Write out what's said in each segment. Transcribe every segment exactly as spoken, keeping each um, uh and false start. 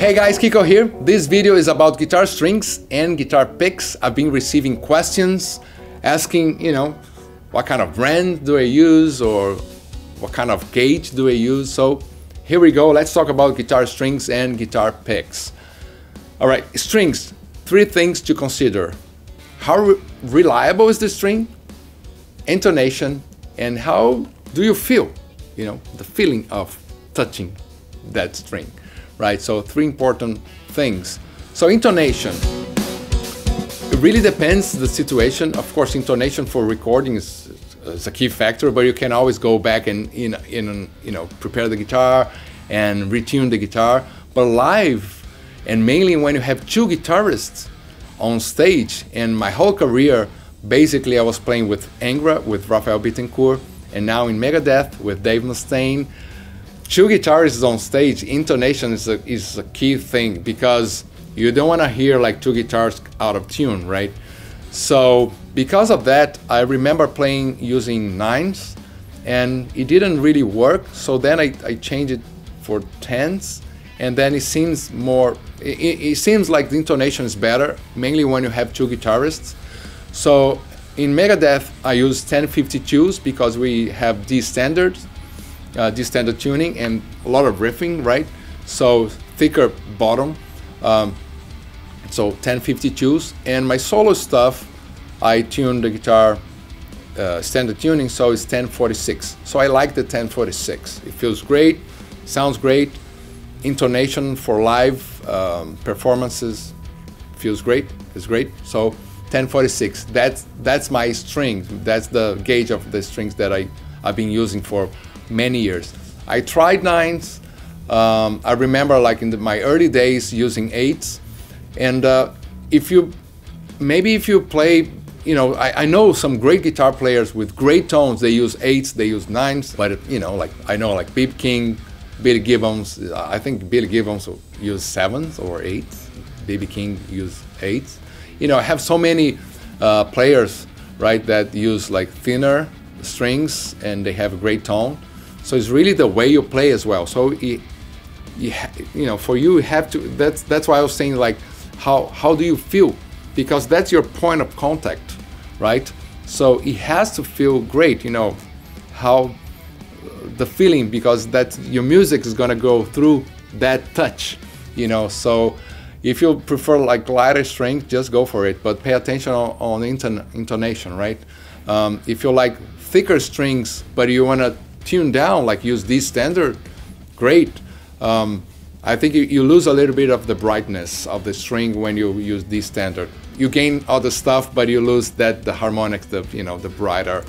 Hey guys, Kiko here. This video is about guitar strings and guitar picks. I've been receiving questions asking, you know, what kind of brand do I use or what kind of gauge do I use? So here we go. Let's talk about guitar strings and guitar picks. All right, strings, three things to consider. How re reliable is the string? Intonation, and how do you feel? You know, the feeling of touching that string. Right, so three important things. So intonation, it really depends the situation. Of course, intonation for recording is, is a key factor, but you can always go back and in, in, you know, prepare the guitar and retune the guitar. But live, and mainly when you have two guitarists on stage, and my whole career, basically I was playing with Angra, with Rafael Bittencourt, and now in Megadeth with Dave Mustaine. Two guitarists on stage, intonation is a, is a key thing, because you don't want to hear like two guitars out of tune, right? So because of that, I remember playing using nines and it didn't really work. So then I, I changed it for tens, and then it seems more, it, it seems like the intonation is better, mainly when you have two guitarists. So in Megadeth, I use ten fifty-twos because we have D standards. Uh, this standard tuning and a lot of riffing, right? So thicker bottom, um, so ten fifty-twos, and my solo stuff I tune the guitar uh, standard tuning, so it's ten forty-six. So I like the ten forty-six. It feels great, sounds great, intonation for live um, performances feels great, it's great. So ten forty-six, that's that's my string, that's the gauge of the strings that I, I've been using for many years. I tried nines. Um, I remember, like in the, my early days, using eights. And uh, if you, maybe if you play, you know, I, I know some great guitar players with great tones. They use eights, they use nines. But you know, like I know, like B B. King, Billy Gibbons. I think Billy Gibbons used sevens or eights. B B. King used eights. You know, I have so many uh, players, right, that use like thinner strings and they have a great tone. So it's really the way you play as well. So it, you, you know, for you, you have to. That's that's why I was saying, like, how how do you feel? Because that's your point of contact, right? So it has to feel great, you know, how the feeling, because that's your music is gonna go through that touch, you know. So if you prefer like lighter strings, just go for it, but pay attention on, on inton intonation, right? Um, if you like thicker strings, but you wanna tune down, like use D standard, great. Um, I think you, you lose a little bit of the brightness of the string when you use D standard. You gain other stuff, but you lose that the harmonics, the you know the brighter,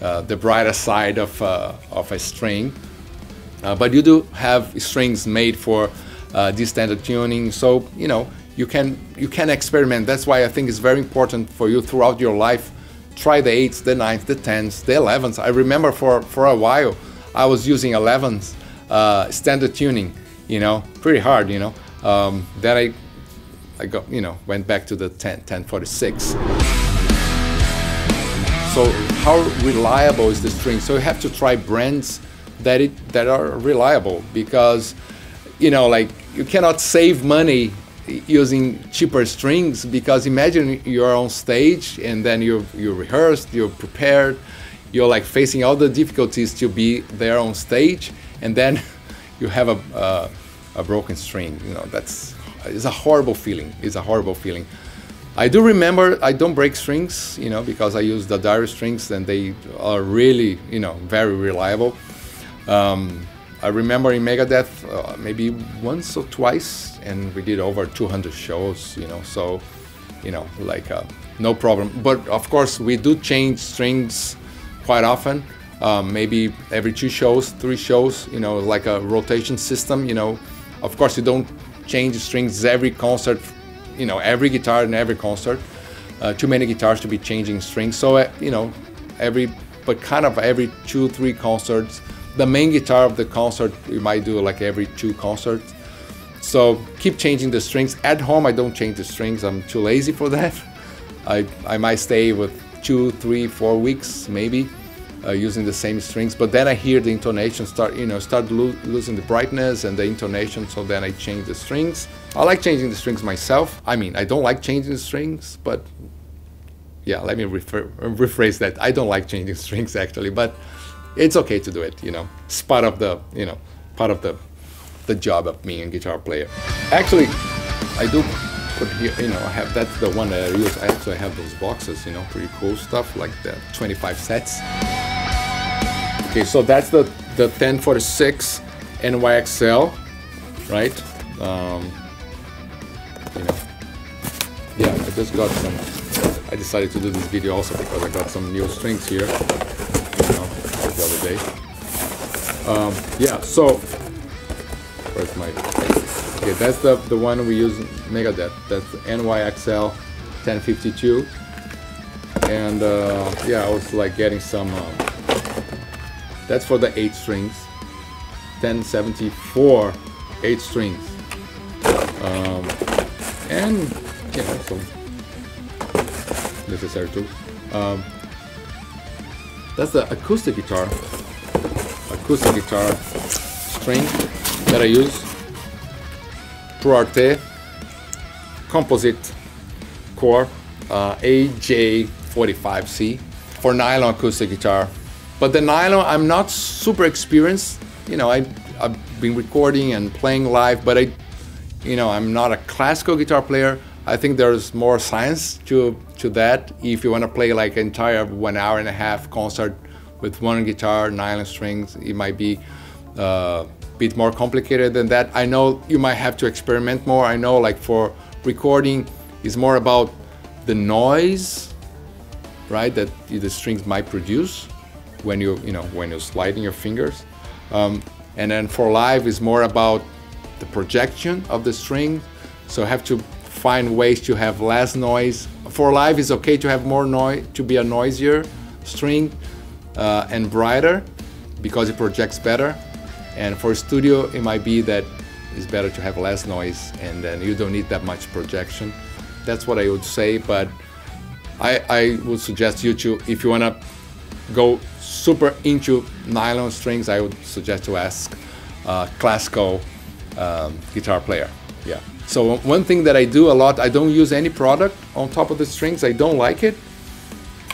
uh, the brighter side of uh, of a string. Uh, but you do have strings made for uh, D standard tuning, so you know you can you can experiment. That's why I think it's very important for you throughout your life. Try the eights, the nines, the tens, the elevens. I remember for, for a while, I was using elevens, uh, standard tuning, you know, pretty hard, you know. Um, then I, I got, you know, went back to the ten, ten forty-six. So how reliable is the string? So you have to try brands that, it, that are reliable, because, you know, like you cannot save money using cheaper strings, because imagine you're on stage and then you you rehearsed, you're prepared, you're like facing all the difficulties to be there on stage, and then you have a uh, a broken string. You know, that's it's a horrible feeling. It's a horrible feeling. I do remember I don't break strings, you know, because I use D'Addario strings and they are really, you know, very reliable. Um, I remember in Megadeth, uh, maybe once or twice, and we did over two hundred shows, you know, so, you know, like, uh, no problem. But of course, we do change strings quite often, um, maybe every two shows, three shows, you know, like a rotation system, you know. Of course, you don't change strings every concert, you know, every guitar in every concert. Uh, too many guitars to be changing strings, so, uh, you know, every, but kind of every two, three concerts. The main guitar of the concert, you might do like every two concerts. So keep changing the strings. At home, I don't change the strings. I'm too lazy for that. I, I might stay with two, three, four weeks, maybe. uh, using the same strings, but then I hear the intonation start, you know, start lo losing the brightness and the intonation, so then I change the strings. I like changing the strings myself. I mean, I don't like changing the strings, but yeah, let me refer rephrase that. I don't like changing strings actually, but it's okay to do it, you know. It's part of the, you know, part of the, the job of being a guitar player. Actually, I do put here, you know, I have, that's the one that I use. I actually have those boxes, you know, pretty cool stuff, like the twenty-five sets. Okay, so that's the, the ten forty-six N Y X L, right? Um, you know, yeah, I just got some, I decided to do this video also because I got some new strings here, you know, the other day. Um, yeah, so, where's my, okay, that's the, the one we use in Megadeth, that's the N Y X L ten fifty-two, and uh, yeah, I was like getting some, um, that's for the eight strings, ten seventy-four eight strings, um, and you know, some necessary tools. Um, that's the acoustic guitar, acoustic guitar string that I use. Pro Arte composite core, uh, A J forty-five C for nylon acoustic guitar. But the nylon, I'm not super experienced. You know, I, I've been recording and playing live, but I, you know, I'm not a classical guitar player. I think there's more science to to that. If you want to play like an entire one hour and a half concert with one guitar, nylon strings, it might be uh, bit more complicated than that. I know you might have to experiment more. I know like for recording is more about the noise, right, that the strings might produce when you, you know, when you're sliding your fingers, um, and then for live is more about the projection of the string. So I have to find ways to have less noise. For live it's okay to have more noise, to be a noisier string uh, and brighter because it projects better. And for studio, it might be that it's better to have less noise and then you don't need that much projection. That's what I would say, but I, I would suggest you to, if you want to go super into nylon strings, I would suggest to ask a classical um, guitar player. Yeah. So one thing that I do a lot, I don't use any product on top of the strings. I don't like it.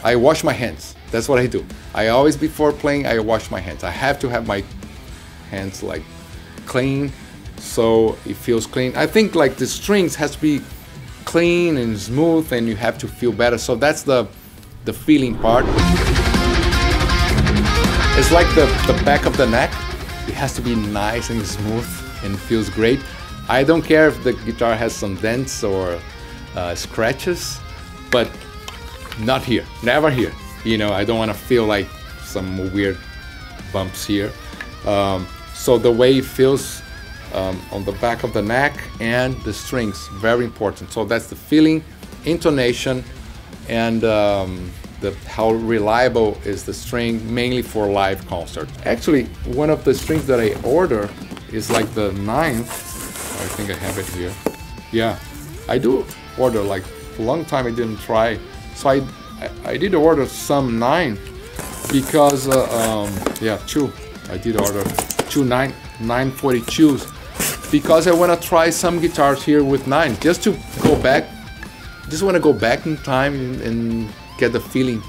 I wash my hands. That's what I do. I always, before playing, I wash my hands. I have to have my hands like clean, so it feels clean. I think like the strings has to be clean and smooth and you have to feel better, so that's the the feeling part. It's like the, the back of the neck, it has to be nice and smooth and feels great. I don't care if the guitar has some dents or uh, scratches, but not here, never here, you know. I don't want to feel like some weird bumps here. Um, so the way it feels um, on the back of the neck and the strings, very important. So that's the feeling, intonation, and um, the, how reliable is the string, mainly for live concert. Actually, one of the strings that I order is like the ninth. I think I have it here. Yeah, I do order, like a long time I didn't try. So I, I, I did order some nine because, uh, um, yeah, two. I did order two nine forty-twos because I want to try some guitars here with nine, just to go back, just want to go back in time and, and get the feeling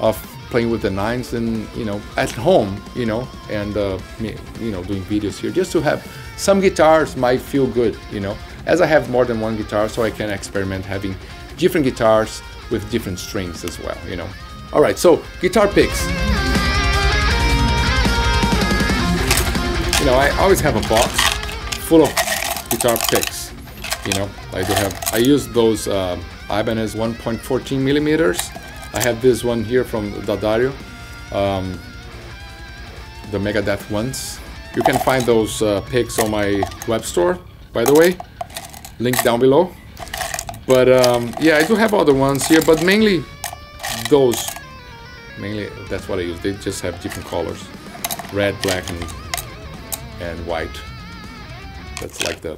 of playing with the nines, and you know, at home, you know, and uh, you know, doing videos here, just to have some guitars might feel good, you know, as I have more than one guitar, so I can experiment having different guitars with different strings as well, you know. All right, so guitar picks. You know, I always have a box full of guitar picks. You know, I do have. I use those um, Ibanez one point one four millimeters. I have this one here from D'Addario, um, the Megadeth ones. You can find those uh, picks on my web store, by the way. Link down below. But um, yeah, I do have other ones here, but mainly those. Mainly that's what I use. They just have different colors: red, black, and and white. That's like the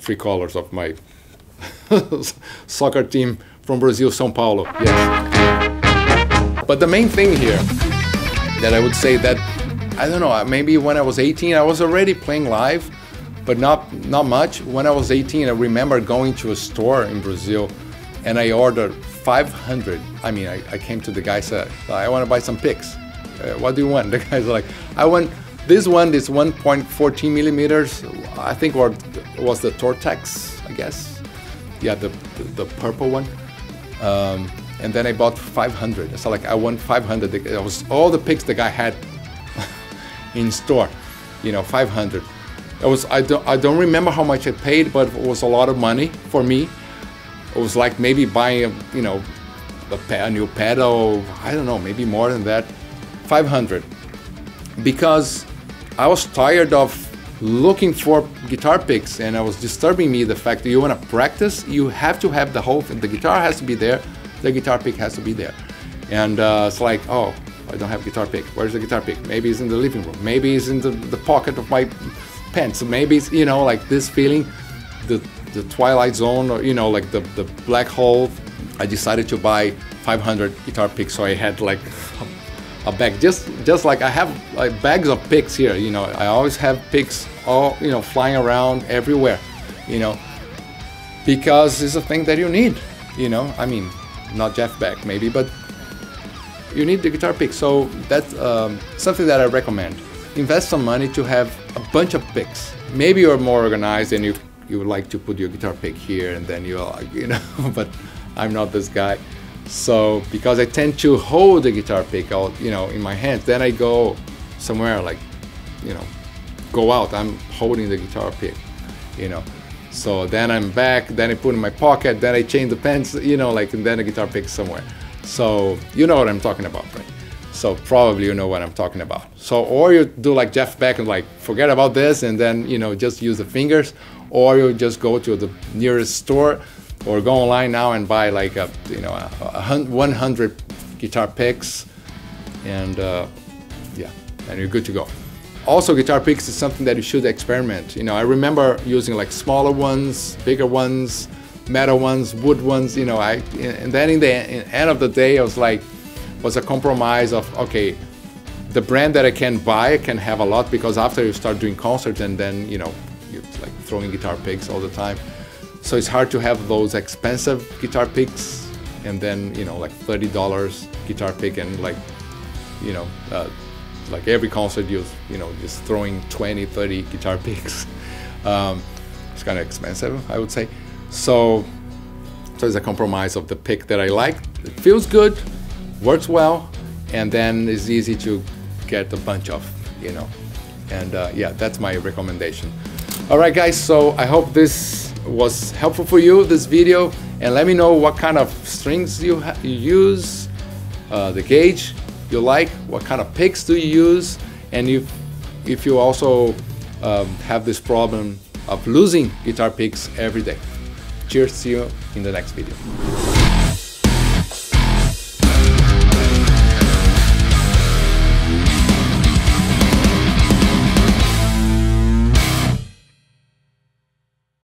three colors of my soccer team from Brazil, São Paulo. Yes. But the main thing here that I would say that, I don't know, maybe when I was eighteen, I was already playing live, but not, not much. When I was eighteen, I remember going to a store in Brazil and I ordered five hundred. I mean, I, I came to the guy, said, I want to buy some picks. Uh, what do you want? The guys are like, I want this one, this one point one four millimeters, I think, or was the Tortex, I guess. Yeah, the, the, the purple one. Um, and then I bought five hundred. So like, I want five hundred. It was all the picks the guy had in store, you know, five hundred. It was, I don't, I don't remember how much I paid, but it was a lot of money for me. It was like maybe buying, a, you know, a, a new pedal, I don't know, maybe more than that, five hundred. Because I was tired of looking for guitar picks, and it was disturbing me the fact that you want to practice, you have to have the whole thing, the guitar has to be there, the guitar pick has to be there. And uh, it's like, oh, I don't have guitar pick, where's the guitar pick? Maybe it's in the living room, maybe it's in the, the pocket of my pants, maybe it's, you know, like this feeling, the the Twilight Zone, or you know, like the, the black hole. I decided to buy five hundred guitar picks, so I had like a bag, just just like I have like bags of picks here, you know, I always have picks all, you know, flying around everywhere, you know, because it's a thing that you need, you know, I mean, not Jeff Beck maybe, but you need the guitar picks. So that's um, something that I recommend. Invest some money to have a bunch of picks. Maybe you're more organized and you you would like to put your guitar pick here and then you're like, you know, but I'm not this guy. So because I tend to hold the guitar pick out, you know, in my hands, then I go somewhere like, you know, go out, I'm holding the guitar pick, you know. So then I'm back, then I put it in my pocket, then I change the pants, you know, like, and then the guitar pick somewhere. So you know what I'm talking about, right? So probably you know what I'm talking about. So or you do like Jeff Beck and like forget about this and then, you know, just use the fingers, or you just go to the nearest store or go online now and buy like a, you know, a, a one hundred guitar picks, and uh, yeah, and you're good to go. Also, guitar picks is something that you should experiment. You know, I remember using like smaller ones, bigger ones, metal ones, wood ones, you know, I, and then in the end of the day, I was like, was a compromise of, okay, the brand that I can buy, I can have a lot, because after you start doing concerts and then, you know, you're like throwing guitar picks all the time. So it's hard to have those expensive guitar picks and then, you know, like thirty dollar guitar pick and like, you know, uh, like every concert you're, you know, just throwing twenty, thirty guitar picks. Um, it's kind of expensive, I would say. So, so it's a compromise of the pick that I like. It feels good, works well, and then it's easy to get a bunch of, you know. And uh, yeah, that's my recommendation. All right, guys, so I hope this was helpful for you, this video, and let me know what kind of strings you, ha you use, uh, the gauge you like, what kind of picks do you use, and if, if you also um, have this problem of losing guitar picks every day. Cheers, see you in the next video.